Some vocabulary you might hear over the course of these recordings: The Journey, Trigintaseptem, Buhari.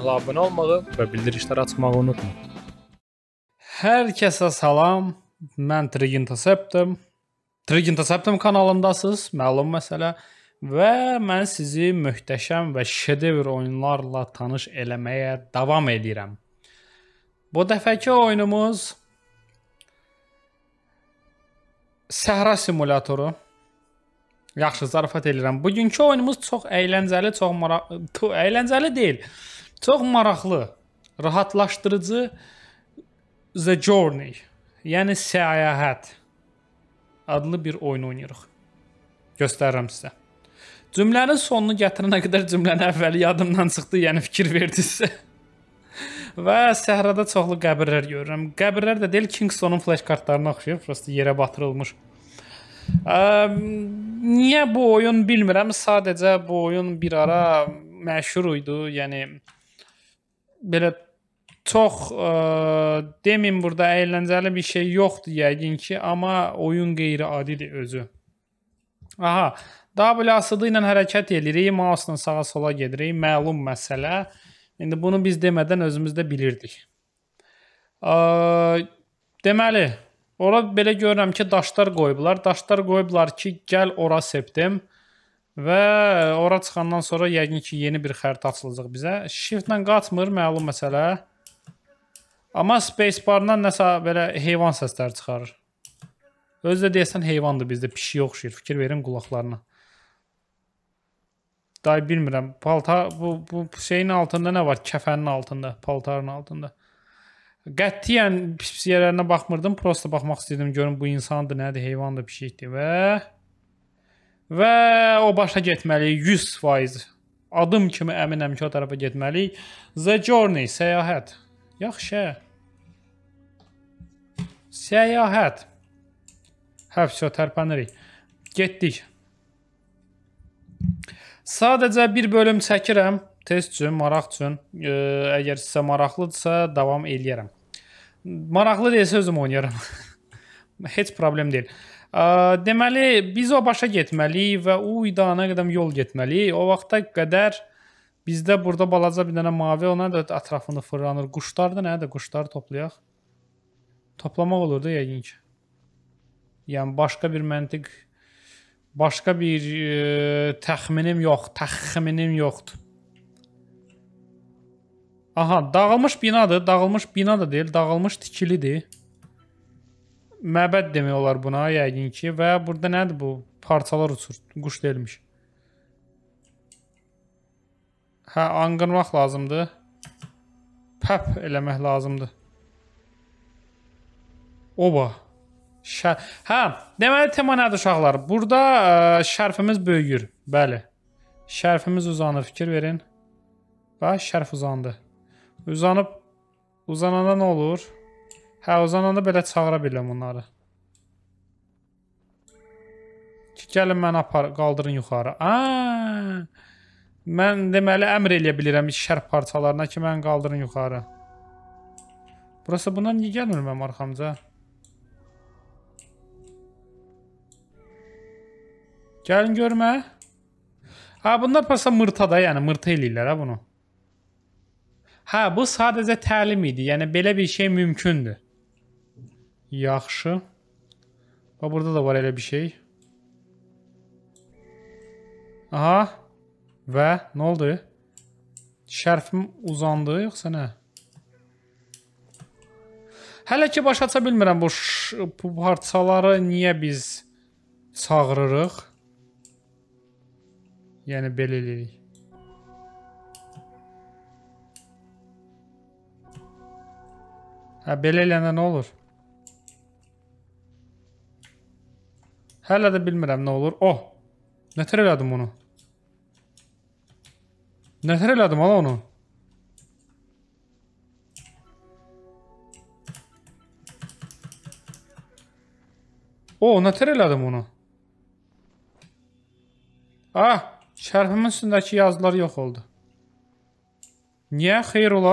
kanala abunə olmağı və bildirişlər açmağı unutma. Hər kəsə salam, mən Trigintaseptem. Trigintaseptem kanalındasınız, məlum məsələ. Və mən sizi möhtəşəm və şedevr oyunlarla tanış eləməyə davam edirəm. Bu dəfəki oyunumuz Səhra simulatoru. Yaxşı, zarafat edirəm. Bugünkü oyunumuz çox əyləncəli, çox maraqlı, əyləncəli deyil, çox maraqlı, rahatlaşdırıcı The Journey, yəni səyahət adlı bir oyun oynayırıq. Göstərirəm sizə. Cümlənin sonunu gətirənə qədər cümləni əvvəli yadımdan çıxdı, yəni fikir verdinizsə. Və səhrada çoxlu qəbirlər görürəm. Qəbirlər də deyil, Kingston'un flash kartlarına oxşayır, prosto yerə batırılmış. Niyə bu oyun bilmirəm, sadəcə bu oyun bir ara məşhur idi, yəni belə çox demeyim burada əyləncəli bir şey yoxdur yəqin ki, amma oyun qeyri-adidir özü. Aha, W-sı ilə hərəkət edirik, mouse-la sağa sola gedirik, məlum məsələ. İndi bunu biz demədən özümüz də bilirdik. Deməli, ora belə görürəm ki, daşlar qoyublar. Daşlar qoyublar ki, gəl ora septim. Və ora çıxandan sonra yəqin ki, yeni bir xəritə açılacaq bizə. Shift-lə qaçmır, məlum məsələ. Amma spacebar-dan nəsə belə heyvan səsləri çıxarır. Özü də deyəsən heyvandır bizdə, pişiyə oxşayır. Fikir verim qulaqlarına. Day bilmirəm. Bu şeyin altında nə var? Kəfənin altında, paltarın altında. Qətiyyən pis yerlərinə baxmırdım. Prosta baxmaq istəyirdim. Görün bu insandır, nədir, heyvandır, pişikdir. Və o başa getməliyik. 100% adım kimi əminəm ki, o tarafa getməliyik. The Journey, səyahət. Yaxşı. Səyahət. Həvsə, tərpənirik. Getdik. Sadəcə bir bölüm çəkirəm. Test üçün, maraq üçün. Əgər sizə maraqlıdırsa, davam eləyərəm. Maraqlı deyilsə, özüm oynayaram. Heç problem deyil. Deməli, biz o başa getməliyik və o idana qədəm yol getməliyik. O vaxta qədər bizdə burada balaca bir dənə mavi, ona da ətrafını fırlanır. Quşlardır, nə də quşları toplayaq. Toplamaq olurdu yəqin ki. Yəni, başqa bir məntiq, başqa bir təxminim yoxdur. Aha, dağılmış binadır, dağılmış bina da deyil, dağılmış tikilidir. Məbəd demək olar buna, yəqin ki. Və burada nədir bu? Parçalar uçur, quş deyilmiş. Hə, anqırmaq lazımdır. Pəp eləmək lazımdır. Oba. Hə, deməli tema nədir uşaqlar? Burada şərfimiz böyüyür, bəli. Şərfimiz uzanır, fikir verin. Bax, şərf uzandı. Uzanıb, uzananda nə olur? Hə, uzananda belə çağıra biləm onları. Gəlin, mən qaldırın yuxarı. Mən deməli əmr eləyə bilirəm şərf parçalarına ki, mən qaldırın yuxarı. Burası bundan niyə gəlmir mənim arxamca? Gəlin görmə. Hə, bunlar prosta mırtada, yəni mırta eləyirlər hə bunu. Hə, bu sadəcə təlim idi, yəni belə bir şey mümkündür. Yaxşı. Və burada da var elə bir şey. Aha. Və nə oldu? Şərfim uzandı, yoxsa nə? Hələ ki, başa aça bilmirəm bu parçaları niyə biz çağırırıq. Yəni, belə eləyirik. Hə, belə eləyəndə nə olur? Hələ də bilmirəm nə olur. Oh! Nətər elədim onu? Nətər elədim, hala onu? Oh, nətər elədim onu? Ah! Şərfimin üstündəki yazılar yox oldu. Niyə? Xeyr ola?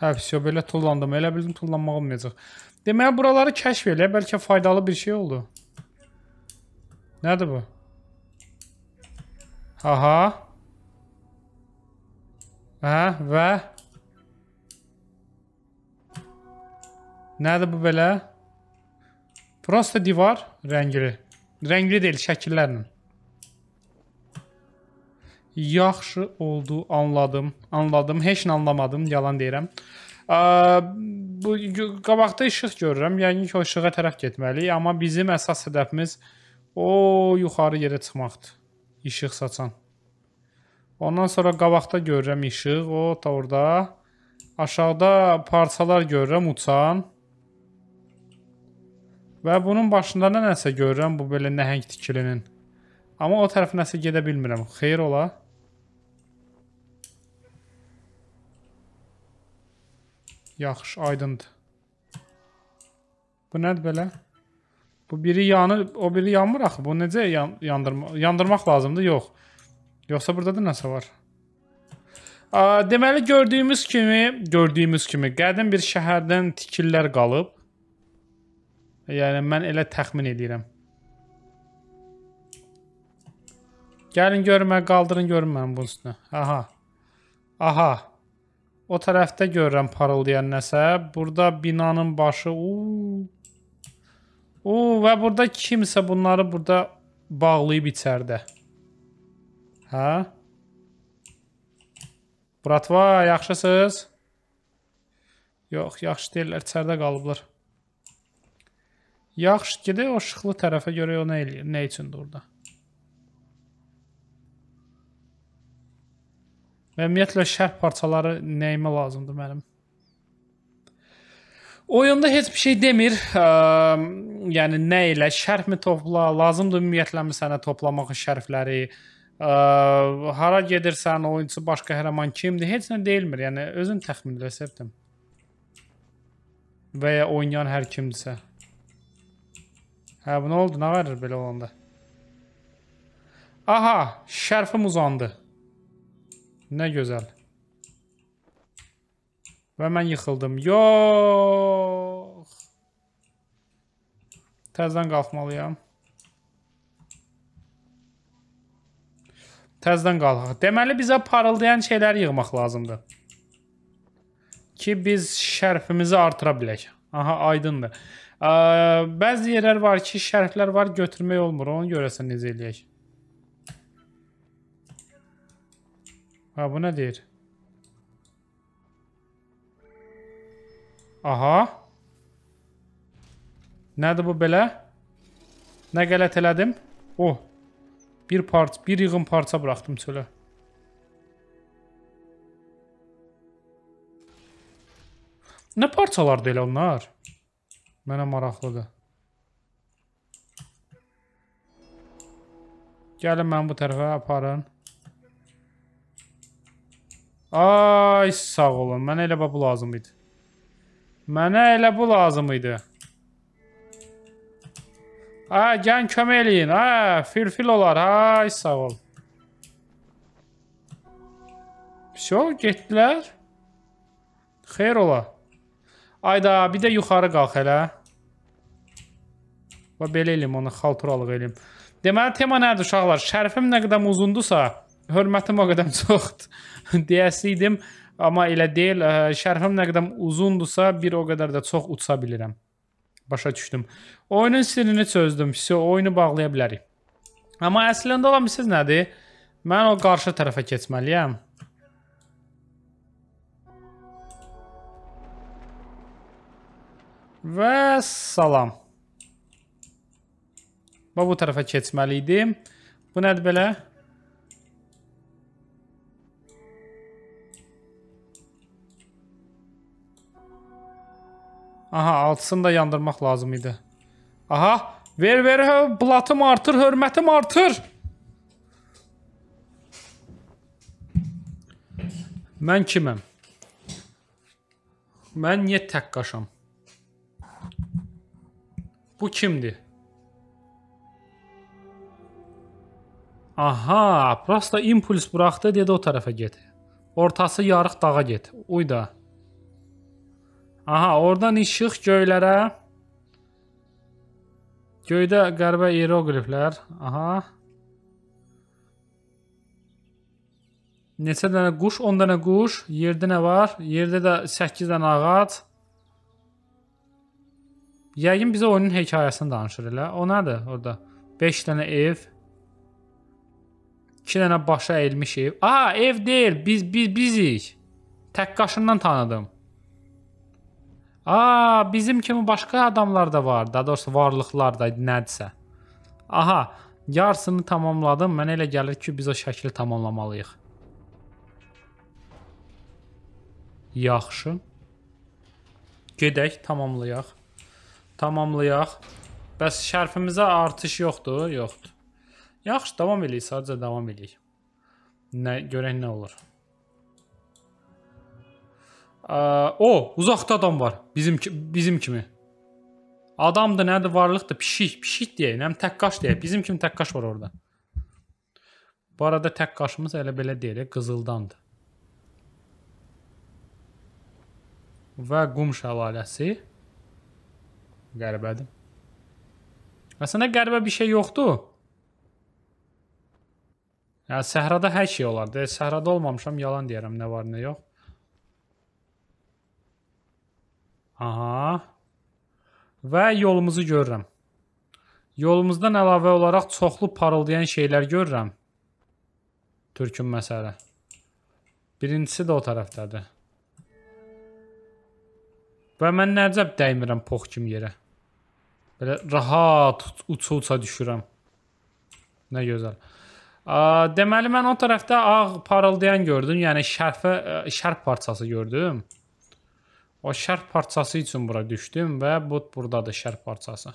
Hə, vəsiyo, belə tullandım. Elə bildim, tullanmaq olmayacaq. Deməyə, buraları kəşf elə. Bəlkə faydalı bir şey oldu. Nədir bu? Aha. Aha ve nədir bu belə? Prosta divar rəngli. Rəngli deyil, şəkillərlə. Yaxşı oldu, anladım. Anladım, heç nə anlamadım, yalan deyirəm. Bu qabaqda işıq görürəm, yəni ki o işığa tərəf getməliyik, amma bizim əsas hədəfimiz o yuxarı yerə çıxmaqdır. İşıq saçan. Ondan sonra qabaqda görürəm işıq, o da orada. Aşağıda parçalar görürəm uçan. Və bunun başında da nəsə görürəm, bu belə nəhəng tikilinin. Amma o tərəf nəsə gedə bilmirəm, xeyr ola. Yaxşı, aydındır. Bu nədir belə? Bu biri yanır, o biri yanmır axı, bu necə yandırmaq lazımdır? Yox. Yoxsa burada da nəsə var? Deməli gördüyümüz kimi qədim bir şəhərdən tikillər qalıb. Yəni mən elə təxmin edirəm. Gəlin görün, qaldırın görün mənim bunun üstünə. Aha. Aha. O tərəfdə görürəm parıldayan nəsə. Burada binanın başı. Və burada kimsə bunları burada bağlayıb içərdə. Hə? Bratva, yaxşısınız? Yox, yaxşı deyirlər, içərdə qalıblar. Yaxşı gedək o şıxlı tərəfə görə o nə üçündür orada? Ümumiyyətlə, şərh parçaları nəyimə lazımdır mənim? Oyunda heç bir şey demir. Yəni, nə ilə? Şərh mi topla? Lazımdır ümumiyyətlə mi sənə toplamaq şərhləri? Hara gedirsən, oyuncu başqa qəhrəman kimdir? Heç nə deyilmir. Yəni, özün təxmin edə bilərsən. Və ya oynayan hər kimdirsə. Hə, bu nə oldu? Nə verir belə olanda? Aha, şərfim uzandı. Nə gözəl. Və mən yıxıldım. Yox. Təzdən qalxmalıyam. Təzdən qalxaq. Deməli, bizə parıldayan şeylər yığmaq lazımdır. Ki, biz şərfimizi artıra bilək. Aha, aydındır. Bəzi yerlər var ki, şərflər var, götürmək olmur. Onu görəsən necə eləyək. Ha, bu nə deyir? Aha. Nədir bu belə? Nə qələt elədim? Oh. Bir yığın parça bıraxdım çölə. Nə parçalardır elə onlar? Mənə maraqlıdır. Gəlin mən bu tərəfə aparın. Ay, sağ olun. Mənə elə bu lazım idi. Ay, gəlin kömək eləyin. Ay, fil-fil olar. Ay, sağ ol. Vəsyo, getdilər. Xeyr ola. Ayda, bir də yuxarı qalx elə. Və belə eləyim onu, xalturalıq eləyim. Deməli, tema nədir uşaqlar? Şərfim nə qədər uzundursa, hörmətim o qədəm çoxdur. Deyəsiydim, amma elə deyil. Şərhim nə qədəm uzundursa, bir o qədər də çox uça bilirəm. Başa düşdüm. Oyunun sirrini çözdüm. Oyunu bağlaya bilərik. Amma əslində olan bir siz nədir? Mən o qarşı tərəfə keçməliyəm. Və salam. Bu tərəfə keçməliydim. Bu nədir belə? Aha, altısını da yandırmaq lazım idi. Aha, ver, blatım artır, hörmətim artır. Mən kiməm? Mən niyə tək qaşam? Bu kimdir? Aha, prosta impuls bıraxdı, dedi o tərəfə get. Ortası yarıq dağa get. Uy da. Aha, oradan işıq göylərə. Göydə qərbə hieroqliflər. Aha. Neçə dənə quş? 10 dənə quş. Yerdə nə var? Yerdə də 8 dənə ağac. Yəqin bizə oyunun hekayəsini danışır elə. O nədir orada? 5 dənə ev. 2 dənə başa əyilmiş ev. Aa, ev deyil. Bizik. Tək qaşından tanıdım. Aa, bizim kimi başqa adamlar da var. Daha doğrusu varlıqlar da nədirsə. Aha, yarısını tamamladım. Mənə elə gəlir ki, biz o şəkili tamamlamalıyıq. Yaxşı. Gedək, tamamlayaq. Tamamlayaq. Bəs şərfimizə artış yoxdur? Yoxdur. Yaxşı, davam eləyik. Sadəcə davam eləyik. Görək nə olur. O, uzaqda adam var. Bizim kimi. Adamdır, nədir, varlıqdır. Pişik. Pişik deyək. Nəm təqqaş deyək. Bizim kimi təqqaş var orada. Bu arada təqqaşımız elə belə deyək. Qızıldandır. Və qum şəlaləsi. Qəribədir. Əslində qəribə bir şey yoxdur. Yəni, səhrada hər şey olardı. Səhrada olmamışam, yalan deyərəm nə var, nə yox. Aha. Və yolumuzu görürəm. Yolumuzdan əlavə olaraq çoxlu parıldayan şeylər görürəm. Türkün məsələ. Birincisi də o tərəfdədir. Və mən nəcəb dəymirəm pox kimi yerə. Belə rahat uça-uça düşürəm. Nə gözəl. Deməli, mən o tərəfdə ağ parıldayan gördüm. Yəni, şərf parçası gördüm. O şərf parçası üçün bura düşdüm və buradadır şərf parçası.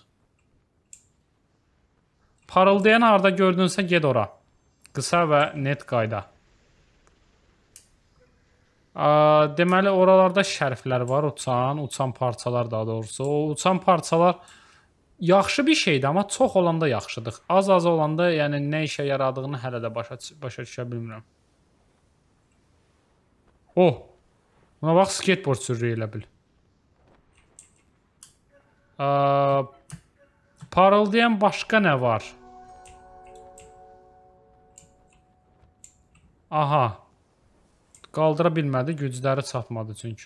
Parıldayan harada gördünsə, ged ora. Qısa və net qayda. Deməli, oralarda şərflər var, uçan parçalar daha doğrusu. O uçan parçalar yaxşı bir şeydir, amma çox olanda yaxşıdır. Az-az olanda nə işə yaradığını hələ də başa düşə bilmirəm. Oh, buna bax, skateboard sürüyü elə bil. Parıldayan başqa nə var? Aha. Qaldıra bilmədi, gücləri çatmadı çünki.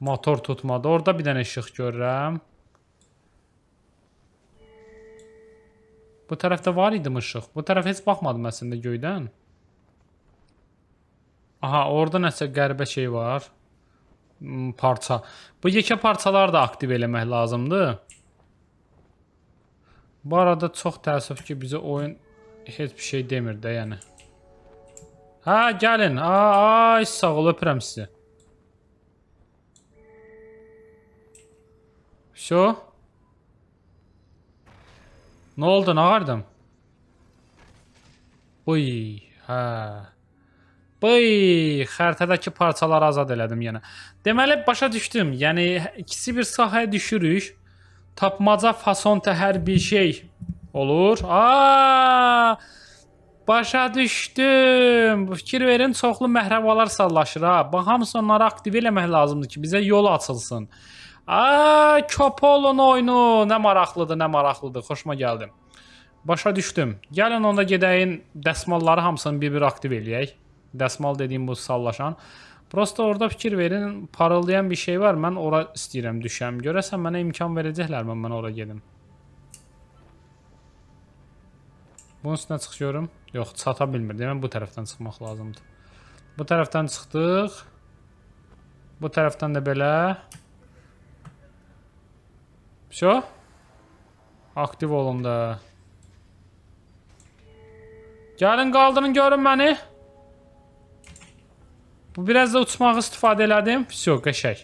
Motor tutmadı. Orada bir dənə işıq görürəm. Bu tərəfdə var idim işıq. Bu tərəf heç baxmadım əslində göydən. Aha, orada nəsə qəribə şey var. Parça. Bu yekə parçaları da aktiv eləmək lazımdır. Bu arada çox təəssüf ki, bizə oyun heç bir şey demir də, yəni. Hə, gəlin. Ay, sağ ol, öpürəm sizi. Vəsə? Nə oldu, nağardım? Uy, hə. Uy, xəritədəki parçaları azad elədim yenə. Deməli, başa düşdüm. Yəni, ikisi bir sahəyə düşürük. Tapmaca fasonta hər bir şey olur. Aaaa! Başa düşdüm. Fikir verin, çoxlu məhrəvalar sallaşır. Bax, hamısı onları aktiv eləmək lazımdır ki, bizə yol açılsın. Aaa, köp olun oyunu. Nə maraqlıdır, nə maraqlıdır. Xoşuma gəldim. Başa düşdüm. Gəlin, onda gedəyin dəsmalları hamısını bir-bir aktiv eləyək. Dəsmal dediyim bu sallaşan. Prosta orada fikir verin, parıldayan bir şey var. Mən ora istəyirəm, düşəm. Görəsən, mənə imkan verəcəklər, mən ora gedim. Bunun üstünə çıxıyorum. Yox, çata bilmir. Demək, bu tərəfdən çıxmaq lazımdır. Bu tərəfdən çıxdıq. Bu tərəfdən də belə. Vəsə? Aktiv olun da. Gəlin, qaldırın, görün məni. Bu, biraz da uçmağı istifadə elədim. Vəsə, qəşək.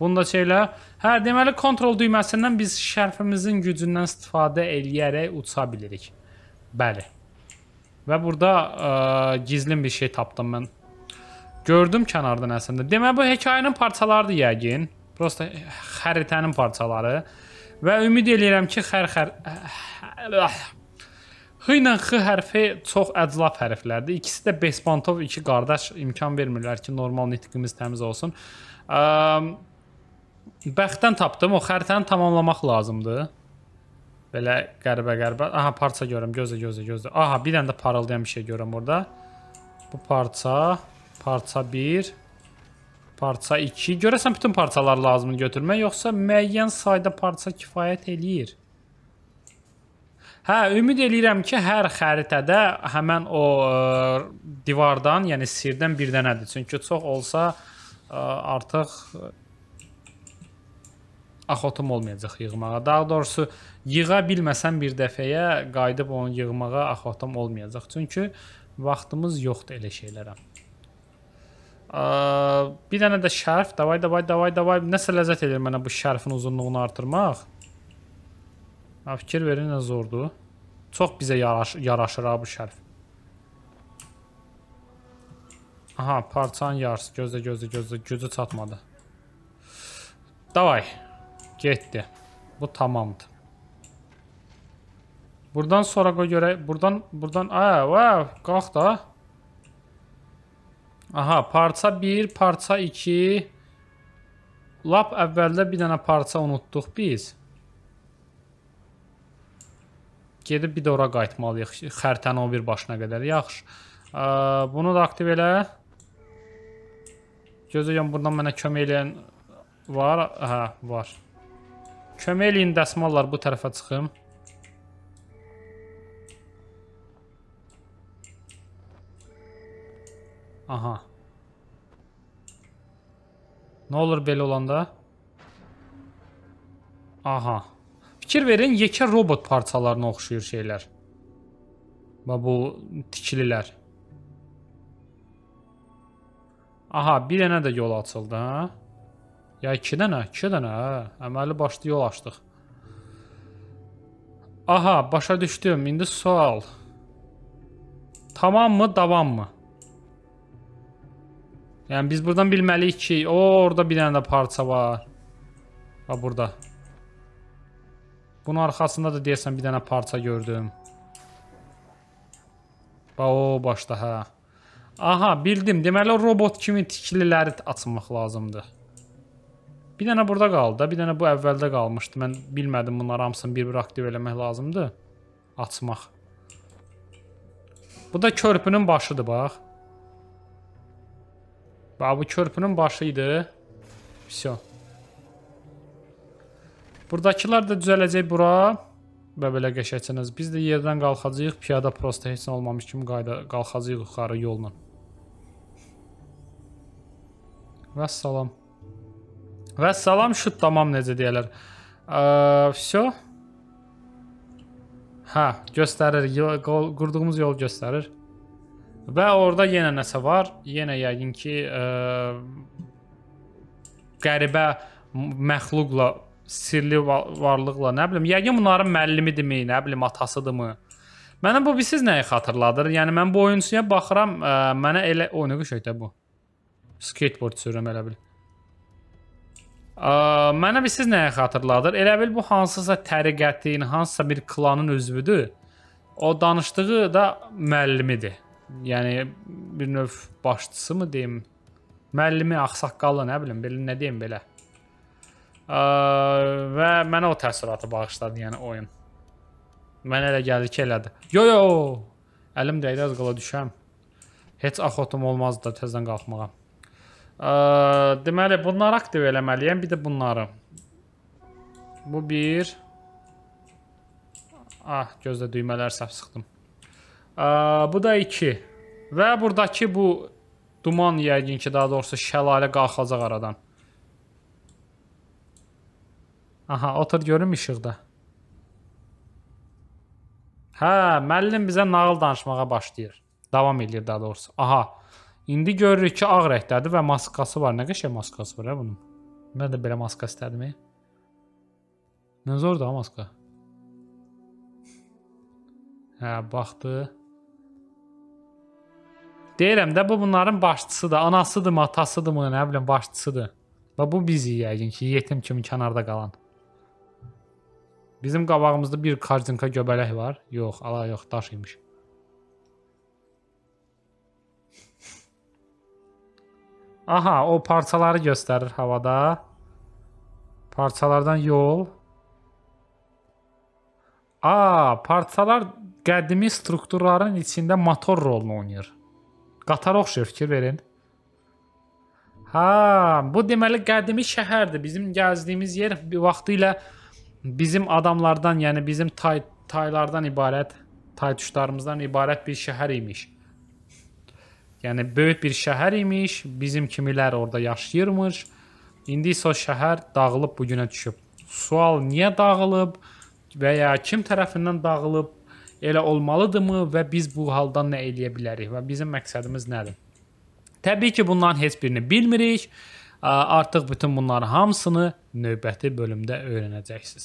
Bunu da şeylə, hə, deməli, kontrol düyməsindən biz şərfimizin gücündən istifadə eləyərək uça bilirik. Bəli. Və burada gizlin bir şey tapdım mən. Gördüm kənardan əslində. Demək, bu hekayənin parçalarıdır yəqin. Prosta xəritənin parçaları. Və ümid eləyirəm ki, H ilə X hərfi çox əclaf hərflərdir. İkisi də Besbantov, iki qardaş imkan vermirlər ki, normal nitqimiz təmiz olsun. Bəxtdən tapdım. O xəritəni tamamlamaq lazımdır. Belə qəribə. Aha, parça görürəm. Gözlə. Aha, bir dənə də parıldayan bir şey görürəm orada. Bu parça. Parça 1. Parça 2. Görəsən bütün parçalar lazımını götürmək, yoxsa müəyyən sayda parça kifayət eləyir? Hə, ümid eləyirəm ki, hər xəritədə həmən o divardan, yəni sirdən bir dənədir. Çünki çox olsa artıq axotum olmayacaq yığmağa. Daha doğrusu, yığa bilməsəm bir dəfəyə qayıdıb onu yığmağa axotum olmayacaq. Çünki vaxtımız yoxdur elə şeylərə. Bir dənə də şərf. Davay, davay, davay, davay. Nəsə ləzzət edir mənə bu şərfin uzunluğunu artırmaq? Fikir verin, nə zordur. Çox bizə yaraşır ha bu şərf. Aha, parçanın yarısı. Gözlə, gözlə, gözlə. Gözü çatmadı. Davay. Getdi. Bu tamamdır. Buradan sonra qoy görək. Buradan. Qalx da. Aha, parça 1, parça 2. Lap əvvəldə bir dənə parça unutduq biz. Gedib bir də ora qayıtmalıyıq. Xərtən o bir başına qədər. Yaxşı. Bunu da aktiv elə. Gözləyəm, buradan mənə kömək eləyən var. Hə, var. Kömək eləyin dəsmallar, bu tərəfə çıxım. Aha. Nə olur belə olanda? Aha. Fikir verin, yekə robot parçalarına oxşuyur şeylər. Bu tikililər. Aha, bir dənə də yol açıldı. Ya iki dənə. Əməli başlı yol açdıq. Aha, başa düşdüm. İndi sual. Tamam mı, davam mı? Yəni biz buradan bilməliyik ki, orada bir dənə də parça var. Bax burada. Bunun arxasında da deyəsən bir dənə parça gördüm. Bax o başda, hə. Aha, bildim. Deməli robot kimi tikililəri açmaq lazımdır. Bir dənə burada qaldı. Bir dənə bu əvvəldə qalmışdı. Mən bilmədim, bunları hamısını bir-bir aktiv eləmək lazımdır. Açmaq. Bu da körpünün başıdır, bax. Bax, bu körpünün başıydı. Vəsə. Buradakılar da düzələcək bura. Və belə qəşəksiniz. Biz də yerdən qalxacaq. Piyada prosta heç nə olmamış kimi qalxacaq yuxarı yolla. Vəssalam. Vəssalam, şut tamam necə deyərlər. Vəsə. Hə, göstərir. Qurduğumuz yol göstərir. Və orada yenə nəsə var. Yenə yəqin ki qəribə məxluqla, sirli varlıqla, nə bilim, yəqin bunların müəllimidirmi, nə bilim, atasıdırmı? Mənə bu, siz nəyi xatırladır? Yəni, mən bu oyuncuya baxıram, mənə elə... O, nə qəşəngdir bu? Skateboard sürürəm, elə bil. Mənə siz nəyi xatırladır? Elə bil, bu hansısa təriqətin, hansısa bir klanın üzvüdür. O danışdığı da müəllimidir. Yəni, bir növ başçısı mı deyim? Müəllimi, axsaqqallı, nə bilim, nə deyim belə? Və mənə o təsiratı bağışladı, yəni oyun. Mənə elə gəldi ki, elədi. Yo, əlim dəydi, az qala düşəm. Heç axotum olmazdı da tezdən qalxmağa. Deməli, bunları aktiv eləməliyəm, bir də bunları. Bu bir. Ah, gözlə düymələr səhv sıxdım. Bu da 2. Və buradakı bu duman, yəqin ki, daha doğrusu şəlalə qalxacaq aradan. Aha, otur görüm işıqda. Hə, müəllim bizə nağıl danışmağa başlayır. Davam edir daha doğrusu. Aha, indi görürük ki, ağ rəngdədir və maskası var. Nə qəşəng maskası var, hə bunun? Mən də belə maska istədim, hə? Nə zordur, hə, maska? Hə, baxdı. Deyirəm də, bu bunların başçısıdır. Anasıdır mı, atasıdır mı, nə biləm, başçısıdır. Və bu bizi yəqin ki, yetim kimi kənarda qalan. Bizim qabağımızda bir karzinka göbələk var. Yox, ala yox, daş imiş. Aha, o parçaları göstərir havada. Parçalardan yol. Parçalar qədimi strukturların içində motor rolunu oynayır. Qatar oxşuyur, fikir verin. Ha, bu deməli qədimi şəhərdir. Bizim gəzdiyimiz yer vaxtilə bizim adamlardan, yəni bizim taylardan ibarət, tay tuşlarımızdan ibarət bir şəhər imiş. Yəni böyük bir şəhər imiş. Bizim kimilər orada yaşayırmış. İndi isə o şəhər dağılıb bugünə düşüb. Sual niyə dağılıb və ya kim tərəfindən dağılıb? Elə olmalıdırmı və biz bu haldan nə eləyə bilərik və bizim məqsədimiz nədir? Təbii ki, bunların heç birini bilmirik. Artıq bütün bunların hamısını növbəti bölümdə öyrənəcəksiniz.